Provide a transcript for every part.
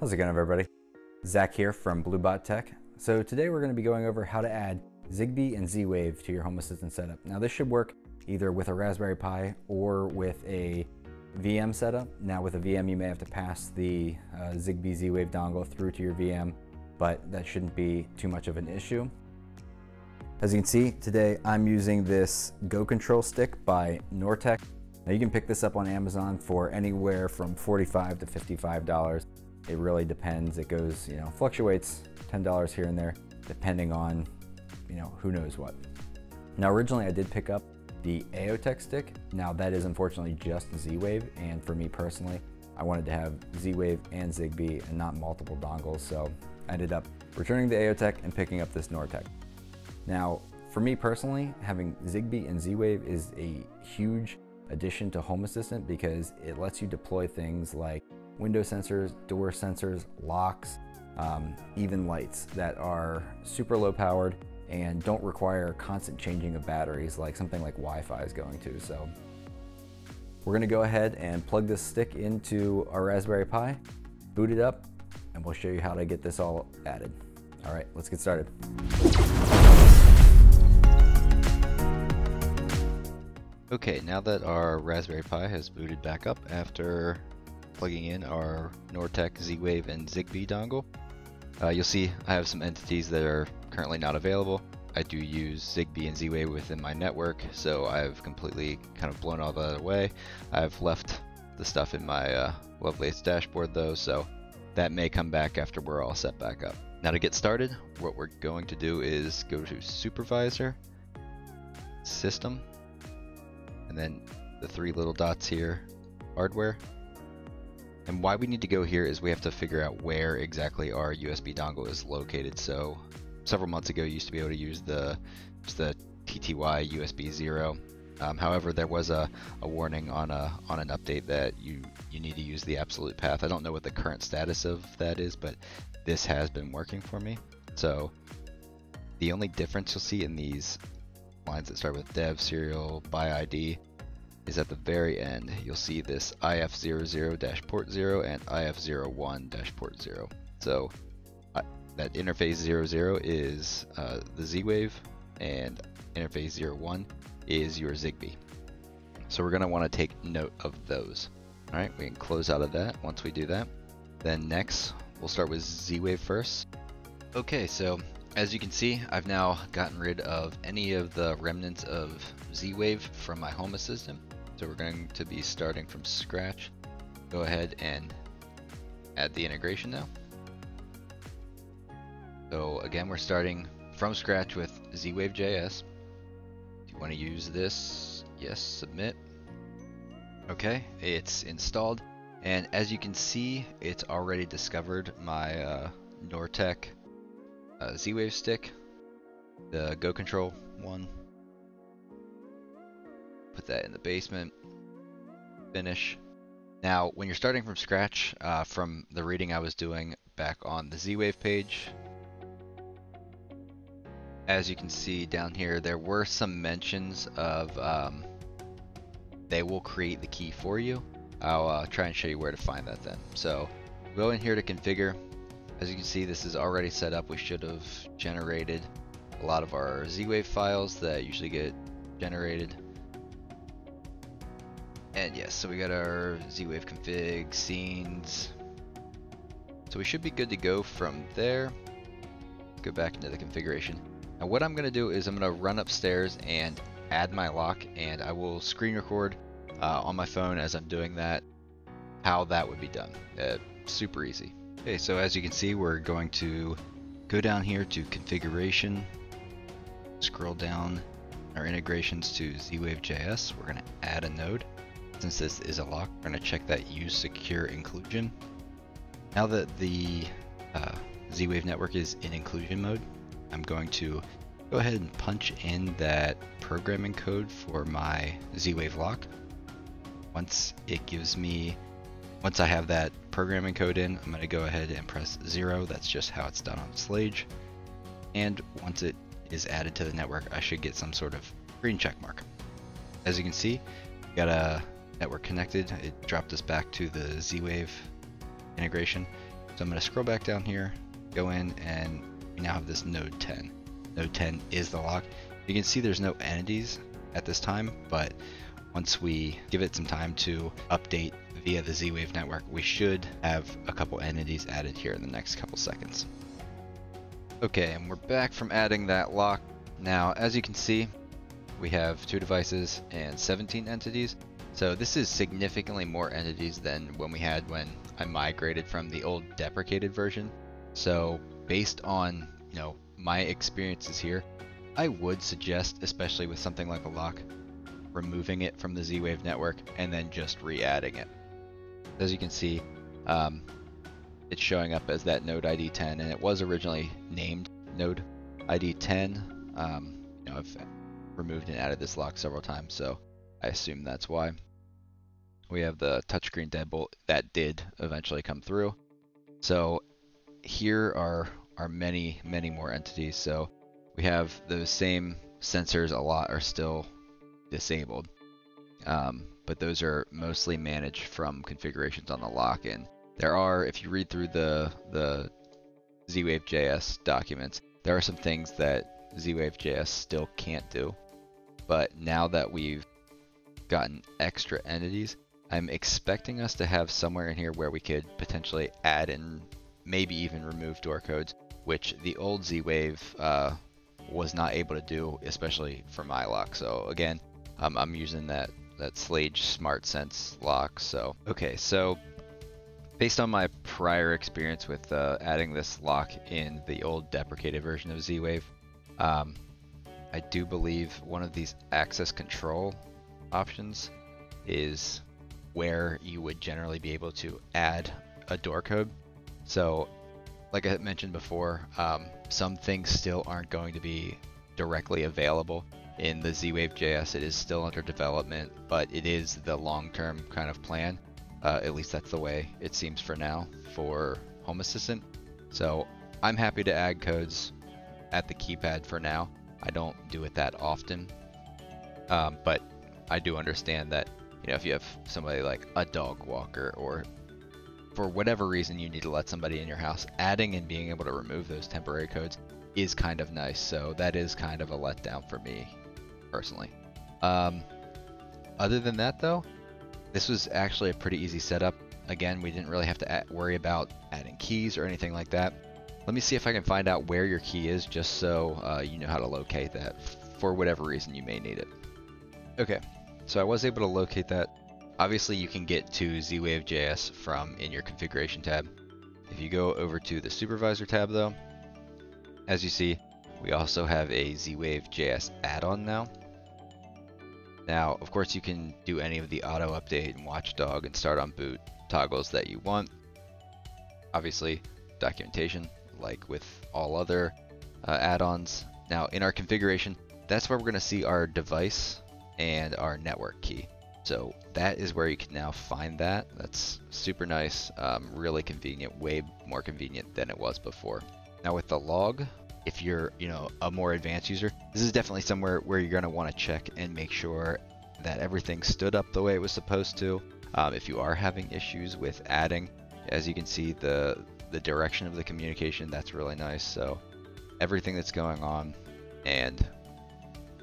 How's it going, everybody? Zach here from BlueBot Tech. So today we're going to be going over how to add Zigbee and Z-Wave to your Home Assistant setup. Now this should work either with a Raspberry Pi or with a VM setup. Now with a VM, you may have to pass the Zigbee Z-Wave dongle through to your VM, but that shouldn't be too much of an issue. As you can see, today I'm using this Go Control Stick by Nortek. Now you can pick this up on Amazon for anywhere from $45 to $55. It really depends. It goes, you know, fluctuates $10 here and there, depending on, you know, who knows what. Now, originally I did pick up the Aeotec stick. Now that is unfortunately just Z-Wave. And for me personally, I wanted to have Z-Wave and Zigbee and not multiple dongles. So I ended up returning the Aeotec and picking up this Nortek. Now, for me personally, having Zigbee and Z-Wave is a huge addition to Home Assistant because it lets you deploy things like window sensors, door sensors, locks, even lights that are super low powered and don't require constant changing of batteries like something like Wi-Fi is going to. So we're going to go ahead and plug this stick into our Raspberry Pi, boot it up, and we'll show you how to get this all added. All right, let's get started. Okay, now that our Raspberry Pi has booted back up after plugging in our Nortek, Z-Wave, and Zigbee dongle. You'll see I have some entities that are currently not available. I do use Zigbee and Z-Wave within my network, so I've completely kind of blown all that away. I've left the stuff in my Lovelace dashboard though, so that may come back after we're all set back up. Now to get started, what we're going to do is go to Supervisor, System, and then the three little dots here, Hardware. And why we need to go here is we have to figure out where exactly our USB dongle is located. So several months ago, you used to be able to use the TTY USB 0. However, there was a warning on an update that you need to use the absolute path. I don't know what the current status of that is, but this has been working for me. So the only difference you'll see in these lines that start with dev, serial, by ID, is at the very end. You'll see this IF00-port 0 and IF01-port 0. So that interface 00 is the Z-Wave and interface 01 is your Zigbee. So we're gonna wanna take note of those. All right, we can close out of that once we do that. Then next, we'll start with Z-Wave first. Okay, so as you can see, I've now gotten rid of any of the remnants of Z-Wave from my Home Assistant. So we're going to be starting from scratch. Go ahead and add the integration now. So again, we're starting from scratch with Z-Wave JS. Do you want to use this? Yes, submit. Okay, it's installed. And as you can see, it's already discovered my Nortek Z-Wave stick, the Go Control one. Put that in the basement, finish. Now, when you're starting from scratch, from the reading I was doing back on the Z-Wave page, as you can see down here, there were some mentions of they will create the key for you. I'll try and show you where to find that then. So go in here to configure. As you can see, this is already set up. We should have generated a lot of our Z-Wave files that usually get generated. And yes, so we got our Z-Wave config, scenes. So we should be good to go from there. Go back into the configuration. Now what I'm gonna do is I'm gonna run upstairs and add my lock, and I will screen record on my phone as I'm doing that, how that would be done. Super easy. Okay, so as you can see, we're going to go down here to configuration, scroll down our integrations to Z-Wave JS. We're gonna add a node. Since this is a lock, we're going to check that use secure inclusion. Now that the Z-Wave network is in inclusion mode, I'm going to go ahead and punch in that programming code for my Z-Wave lock. Once I have that programming code in, I'm going to go ahead and press 0. That's just how it's done on Slage. And once it is added to the network, I should get some sort of green check mark. As you can see, we got a network connected. It dropped us back to the Z-Wave integration. So I'm going to scroll back down here, go in, and we now have this node 10. Node 10 is the lock. You can see there's no entities at this time, but once we give it some time to update via the Z-Wave network, we should have a couple entities added here in the next couple seconds. Okay, and we're back from adding that lock. Now, as you can see, we have 2 devices and 17 entities. So this is significantly more entities than when I migrated from the old deprecated version. So based on, you know, my experiences here, I would suggest, especially with something like a lock, removing it from the Z-Wave network and then just re-adding it. As you can see, it's showing up as that node ID 10, and it was originally named node ID 10. You know, I've removed and added this lock several times, so I assume that's why. We have the touchscreen deadbolt that did eventually come through. So here are many, many more entities. So we have those same sensors, a lot are still disabled, but those are mostly managed from configurations on the lock. And there are, if you read through the Z-Wave JS documents, there are some things that Z-Wave JS still can't do. But now that we've gotten extra entities, I'm expecting us to have somewhere in here where we could potentially add and maybe even remove door codes, which the old Z-Wave was not able to do, especially for my lock. So again, I'm using that Slage SmartSense lock. So okay, so based on my prior experience with adding this lock in the old deprecated version of Z-Wave, I do believe one of these access control options is where you would generally be able to add a door code. So like I had mentioned before, some things still aren't going to be directly available in the Z-Wave JS. It is still under development, but it is the long-term kind of plan. At least that's the way it seems for now for Home Assistant. So I'm happy to add codes at the keypad for now. I don't do it that often, but I do understand that, you know, if you have somebody like a dog walker, or for whatever reason you need to let somebody in your house, adding and being able to remove those temporary codes is kind of nice. So that is kind of a letdown for me personally. Other than that though, this was actually a pretty easy setup. Again, we didn't really have to worry about adding keys or anything like that. Let me see if I can find out where your key is, just so you know how to locate that for whatever reason you may need it. Okay, so I was able to locate that. Obviously you can get to Z-Wave JS from in your configuration tab. If you go over to the supervisor tab though, as you see, we also have a Z-Wave JS add-on now. Now, of course, you can do any of the auto update and watchdog and start on boot toggles that you want. Obviously, documentation, like with all other add-ons. Now, in our configuration, that's where we're going to see our device and our network key. So that is where you can now find that. That's super nice, really convenient, way more convenient than it was before. Now with the log, if you're, you know, a more advanced user, this is definitely somewhere where you're gonna wanna check and make sure that everything stood up the way it was supposed to. If you are having issues with adding, as you can see, the direction of the communication, that's really nice. So everything that's going on, and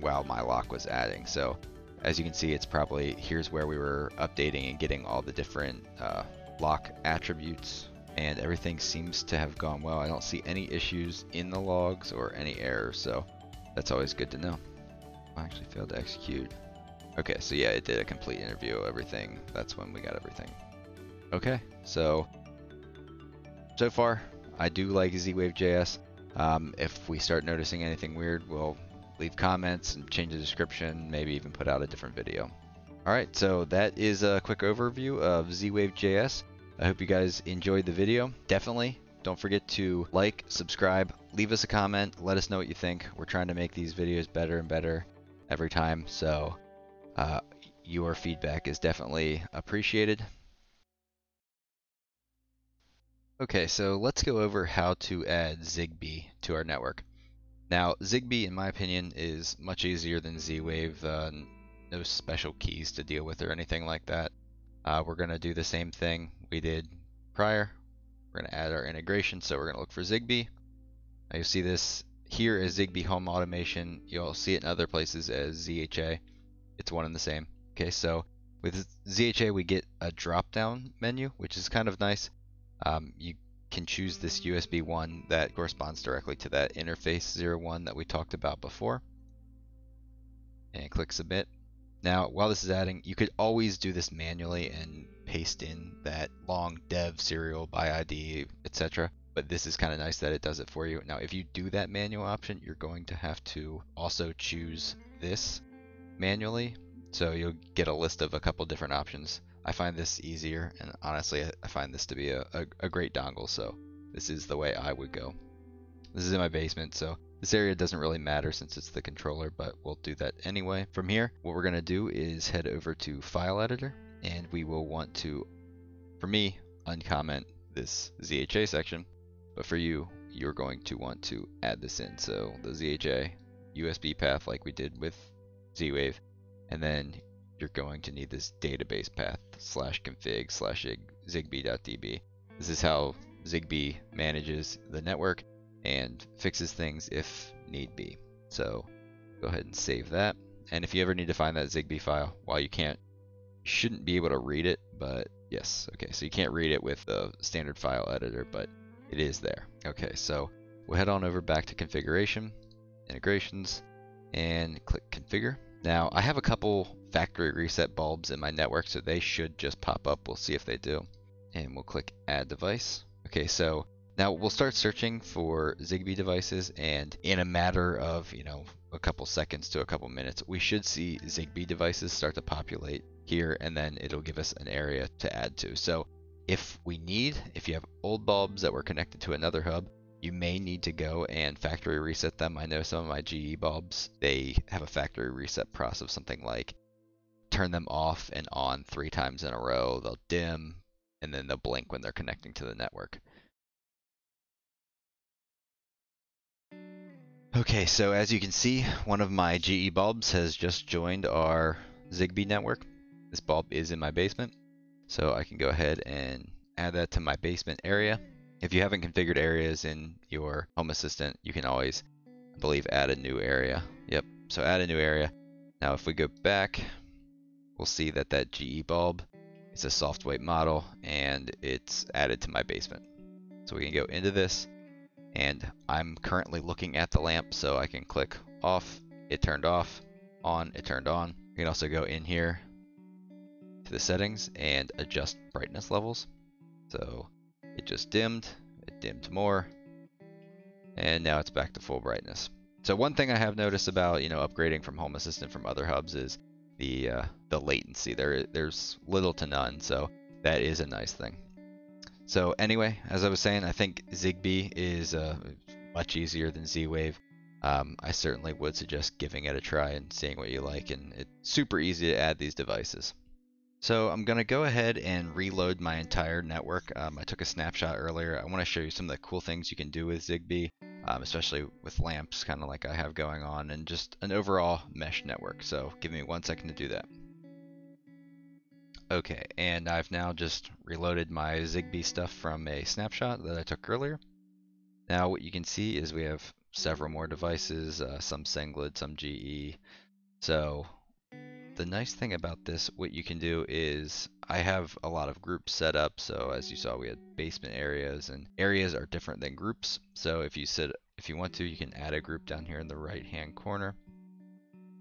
wow, my lock was adding. So as you can see, it's probably, here's where we were updating and getting all the different lock attributes, and everything seems to have gone well. I don't see any issues in the logs or any errors, so that's always good to know. I actually failed to execute. Okay, so yeah, it did a complete interview, everything. That's when we got everything. Okay, so far, I do like Z-Wave JS. If we start noticing anything weird, we'll leave comments and change the description, maybe even put out a different video. All right, so that is a quick overview of Z-Wave JS. I hope you guys enjoyed the video. Definitely don't forget to like, subscribe, leave us a comment, let us know what you think. We're trying to make these videos better and better every time, so your feedback is definitely appreciated. Okay, so let's go over how to add Zigbee to our network. Now, Zigbee, in my opinion, is much easier than Z-Wave. No special keys to deal with or anything like that. We're going to do the same thing we did prior. We're going to add our integration, so we're going to look for Zigbee. Now you'll see this here as Zigbee Home Automation. You'll see it in other places as ZHA. It's one and the same. Okay, so with ZHA we get a drop-down menu, which is kind of nice. You can choose this USB 1 that corresponds directly to that interface 01 that we talked about before. And click Submit. Now, while this is adding, you could always do this manually and paste in that long dev serial by ID, etc. But this is kind of nice that it does it for you. Now, if you do that manual option, you're going to have to also choose this manually. So you'll get a list of a couple different options. I find this easier, and honestly, I find this to be a great dongle. So this is the way I would go. This is in my basement, so this area doesn't really matter since it's the controller, but we'll do that anyway. From here, what we're going to do is head over to File Editor, and we will want to, for me, uncomment this ZHA section. But for you, you're going to want to add this in. So the ZHA USB path like we did with Z-Wave, and then you're going to need this database path /config/zigbee.db. This is how Zigbee manages the network and fixes things if need be. So go ahead and save that. And if you ever need to find that Zigbee file, while you can't, you shouldn't be able to read it, but yes. Okay, so you can't read it with the standard file editor, but it is there. Okay, so we'll head on over back to Configuration, Integrations, and click Configure. Now, I have a couple factory reset bulbs in my network, so they should just pop up. We'll see if they do. And we'll click Add Device. Okay, so now we'll start searching for Zigbee devices, and in a matter of, you know, a couple seconds to a couple minutes, we should see Zigbee devices start to populate here, and then it'll give us an area to add to. So if you have old bulbs that were connected to another hub, you may need to go and factory reset them. I know some of my GE bulbs, they have a factory reset process of something like turn them off and on 3 times in a row, they'll dim, and then they'll blink when they're connecting to the network. Okay, so as you can see, one of my GE bulbs has just joined our Zigbee network. This bulb is in my basement. So I can go ahead and add that to my basement area. If you haven't configured areas in your Home Assistant, you can always, I believe, add a new area. Yep, so add a new area. Now if we go back, we'll see that that GE bulb, it's a soft weight model, and it's added to my basement. So we can go into this, and I'm currently looking at the lamp, so I can click off, it turned off, on, it turned on. You can also go in here to the settings and adjust brightness levels. So it just dimmed, it dimmed more, and now it's back to full brightness. So one thing I have noticed about, you know, upgrading from Home Assistant from other hubs is the latency. There's little to none, so that is a nice thing. So anyway, as I was saying, I think Zigbee is much easier than Z-Wave. I certainly would suggest giving it a try and seeing what you like, and it's super easy to add these devices. So I'm going to go ahead and reload my entire network. I took a snapshot earlier. I want to show you some of the cool things you can do with Zigbee, especially with lamps, kind of like I have going on, and just an overall mesh network. So give me 1 second to do that. Okay, and I've now just reloaded my Zigbee stuff from a snapshot that I took earlier. Now what you can see is we have several more devices, some Sengled, some GE. So the nice thing about this, what you can do is I have a lot of groups set up. So as you saw, we had basement areas, and areas are different than groups. So if you want to, you can add a group down here in the right hand corner.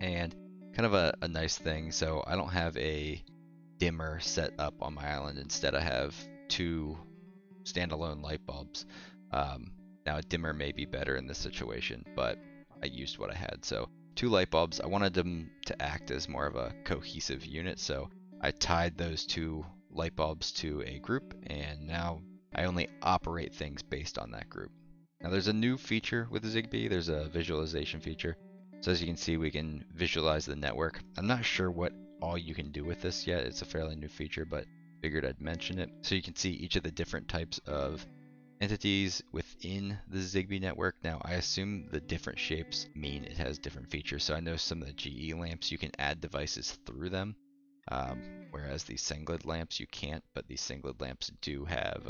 And kind of a nice thing, so I don't have a dimmer set up on my island. Instead I have 2 standalone light bulbs. Now a dimmer may be better in this situation, but I used what I had. So 2 light bulbs, I wanted them to act as more of a cohesive unit, so I tied those 2 light bulbs to a group, and now I only operate things based on that group. Now there's a new feature with Zigbee, there's a visualization feature. So as you can see, we can visualize the network. I'm not sure what all you can do with this yet, it's a fairly new feature, but figured I'd mention it. So you can see each of the different types of entities within the Zigbee network. Now I assume the different shapes mean it has different features. So I know some of the GE lamps, you can add devices through them, whereas the Sengled lamps you can't, but the Sengled lamps do have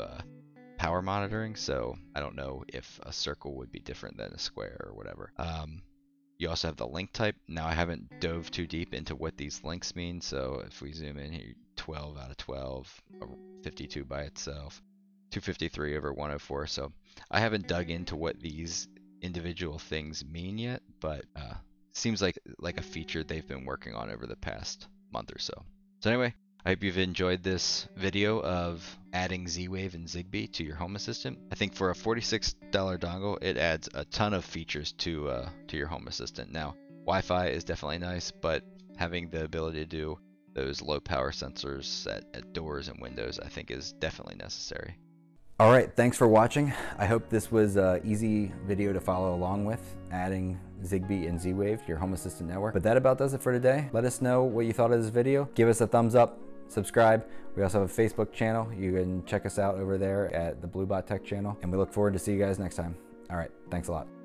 power monitoring, so I don't know if a circle would be different than a square or whatever. You also have the link type. Now I haven't dove too deep into what these links mean, so if we zoom in here, 12 out of 12, 52 by itself, 253 over 104, so I haven't dug into what these individual things mean yet, but seems like a feature they've been working on over the past month or so. So anyway, I hope you've enjoyed this video of adding Z-Wave and Zigbee to your Home Assistant. I think for a $46 dongle, it adds a ton of features to your Home Assistant. Now, Wi-Fi is definitely nice, but having the ability to do those low power sensors at doors and windows, I think is definitely necessary. All right, thanks for watching. I hope this was an easy video to follow along with, adding Zigbee and Z-Wave to your Home Assistant network. But that about does it for today. Let us know what you thought of this video. Give us a thumbs up. Subscribe. We also have a Facebook channel. You can check us out over there at the BlueBot Tech channel. And we look forward to see you guys next time. All right, thanks a lot.